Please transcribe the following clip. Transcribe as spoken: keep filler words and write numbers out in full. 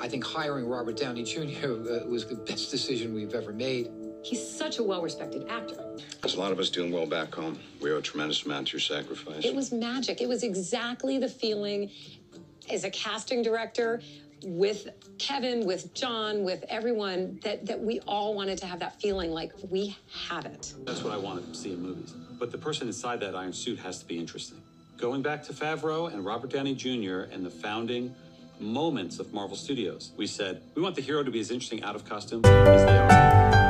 I think hiring Robert Downey Junior was the best decision we've ever made. He's such a well-respected actor. There's a lot of us doing well back home. We owe a tremendous amount to your sacrifice. It was magic. It was exactly the feeling as a casting director with Kevin, with John, with everyone, that, that we all wanted to have that feeling like we have it. That's what I want to see in movies. But the person inside that iron suit has to be interesting. Going back to Favreau and Robert Downey Junior and the founding moments of Marvel Studios, we said, we want the hero to be as interesting out of costume as they are.